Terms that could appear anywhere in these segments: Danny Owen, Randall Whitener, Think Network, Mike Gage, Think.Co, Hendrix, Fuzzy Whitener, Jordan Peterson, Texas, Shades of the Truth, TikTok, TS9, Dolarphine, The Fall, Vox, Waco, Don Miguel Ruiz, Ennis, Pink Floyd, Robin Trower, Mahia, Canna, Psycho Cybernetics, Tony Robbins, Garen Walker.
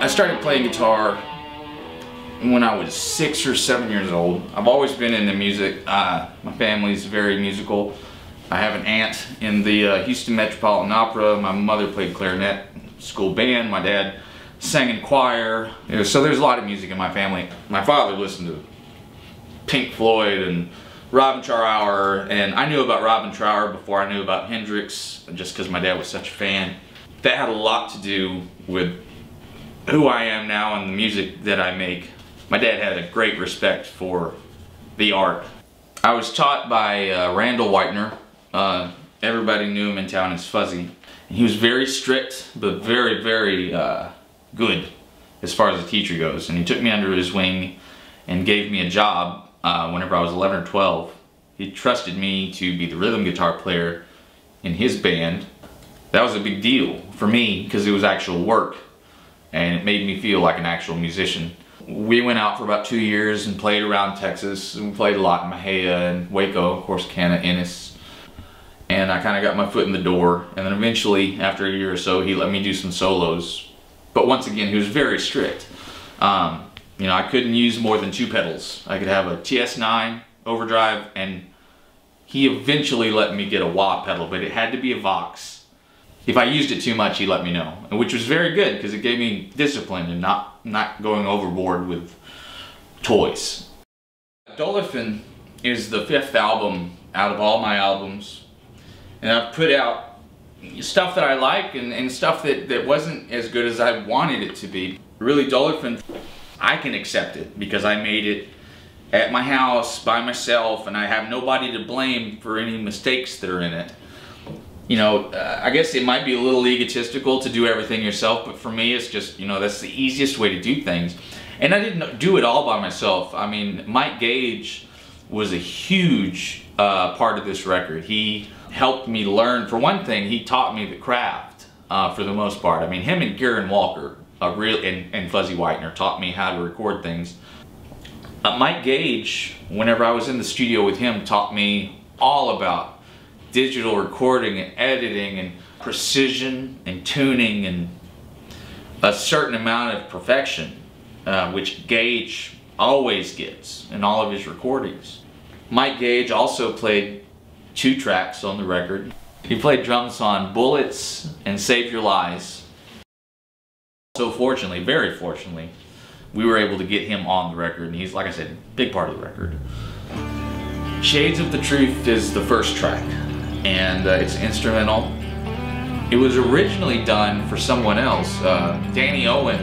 I started playing guitar when I was 6 or 7 years old. I've always been into music. My family's very musical. I have an aunt in the Houston Metropolitan Opera. My mother played clarinet, school band. My dad sang in choir. So there's a lot of music in my family. My father listened to Pink Floyd and Robin Trower, and I knew about Robin Trower before I knew about Hendrix, just because my dad was such a fan. That had a lot to do with who I am now and the music that I make. My dad had a great respect for the art. I was taught by Randall Whitener. Everybody knew him in town as Fuzzy. He was very strict, but very, very good as far as a teacher goes. And he took me under his wing and gave me a job whenever I was 11 or 12. He trusted me to be the rhythm guitar player in his band. That was a big deal for me because it was actual work and it made me feel like an actual musician. We went out for about 2 years and played around Texas, and we played a lot in Mahia and Waco, of course, Canna, Ennis. And I kind of got my foot in the door, and then eventually, after a year or so, he let me do some solos. But once again, he was very strict. You know, I couldn't use more than 2 pedals. I could have a TS9 overdrive, and he eventually let me get a wah pedal, but it had to be a Vox. If I used it too much, he let me know, which was very good because it gave me discipline and not going overboard with toys. Dolarphine is the 5th album out of all my albums, and I've put out stuff that I like and stuff that wasn't as good as I wanted it to be. Really, Dolarphine, I can accept it because I made it at my house by myself and I have nobody to blame for any mistakes that are in it. You know, I guess it might be a little egotistical to do everything yourself, but for me it's just, you know, that's the easiest way to do things. And I didn't do it all by myself. I mean, Mike Gage was a huge part of this record. He helped me learn. For one thing, he taught me the craft for the most part. I mean, him and Garen Walker and Fuzzy Whitener taught me how to record things. Mike Gage, whenever I was in the studio with him, taught me all about digital recording and editing and precision and tuning and a certain amount of perfection, which Gage always gets in all of his recordings. Mike Gage also played 2 tracks on the record. He played drums on Bullets and Save Your Lies. So fortunately, very fortunately, we were able to get him on the record, and he's, like I said, a big part of the record. Shades of the Truth is the 1st track. And it's instrumental. It was originally done for someone else. Danny Owen,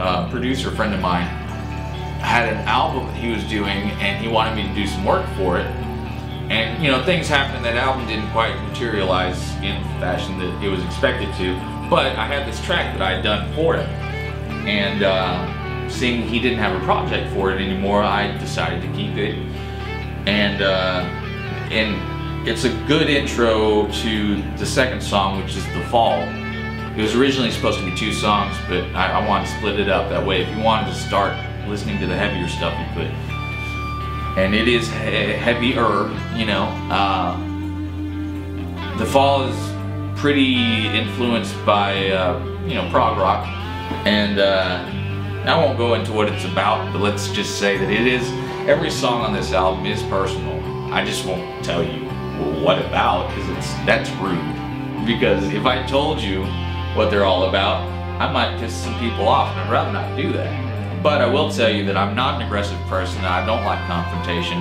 a producer friend of mine, had an album that he was doing and he wanted me to do some work for it. And you know, things happened. That album didn't quite materialize in the fashion that it was expected to, but I had this track that I had done for it. And seeing he didn't have a project for it anymore, I decided to keep it. And it's a good intro to the 2nd song, which is The Fall. It was originally supposed to be 2 songs, but I wanted to split it up that way. If you wanted to start listening to the heavier stuff, you could. And it is heavier, you know. The Fall is pretty influenced by, you know, prog rock. And I won't go into what it's about, but let's just say that it is, every song on this album is personal. I just won't tell you. Well, what about? Because that's rude. Because if I told you what they're all about, I might piss some people off, and I'd rather not do that. But I will tell you that I'm not an aggressive person. I don't like confrontation.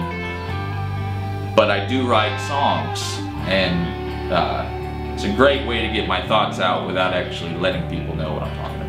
But I do write songs, and it's a great way to get my thoughts out without actually letting people know what I'm talking about.